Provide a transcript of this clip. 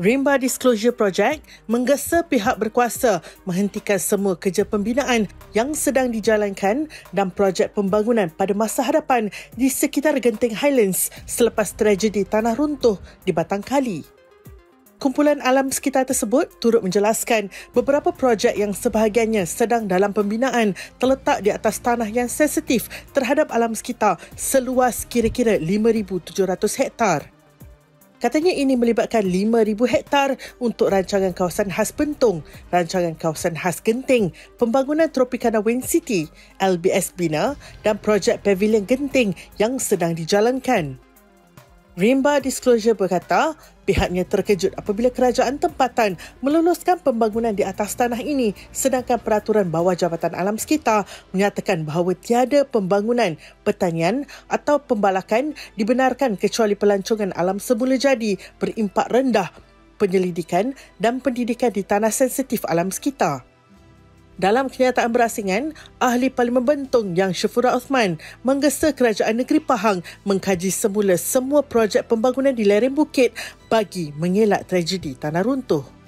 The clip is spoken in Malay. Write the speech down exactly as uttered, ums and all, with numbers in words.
Rimba Disclosure Project menggesa pihak berkuasa menghentikan semua kerja pembinaan yang sedang dijalankan dan projek pembangunan pada masa hadapan di sekitar Genting Highlands selepas tragedi tanah runtuh di Batang Kali. Kumpulan alam sekitar tersebut turut menjelaskan beberapa projek yang sebahagiannya sedang dalam pembinaan terletak di atas tanah yang sensitif terhadap alam sekitar seluas kira-kira lima ribu tujuh ratus hektar. Katanya ini melibatkan lima ribu hektar untuk rancangan kawasan khas Bentong, rancangan kawasan khas Genting, pembangunan Tropicana Windcity, L B S Bina dan projek Pavilion Genting yang sedang dijalankan. Rimba Disclosure berkata, pihaknya terkejut apabila kerajaan tempatan meluluskan pembangunan di atas tanah ini sedangkan peraturan bawah Jabatan Alam Sekitar menyatakan bahawa tiada pembangunan, pertanian atau pembalakan dibenarkan kecuali pelancongan alam semula jadi berimpak rendah, penyelidikan dan pendidikan di tanah sensitif alam sekitar. Dalam kenyataan berasingan, Ahli Parlimen Bentong yang Syefura Othman menggesa kerajaan negeri Pahang mengkaji semula semua projek pembangunan di lereng bukit bagi mengelak tragedi tanah runtuh.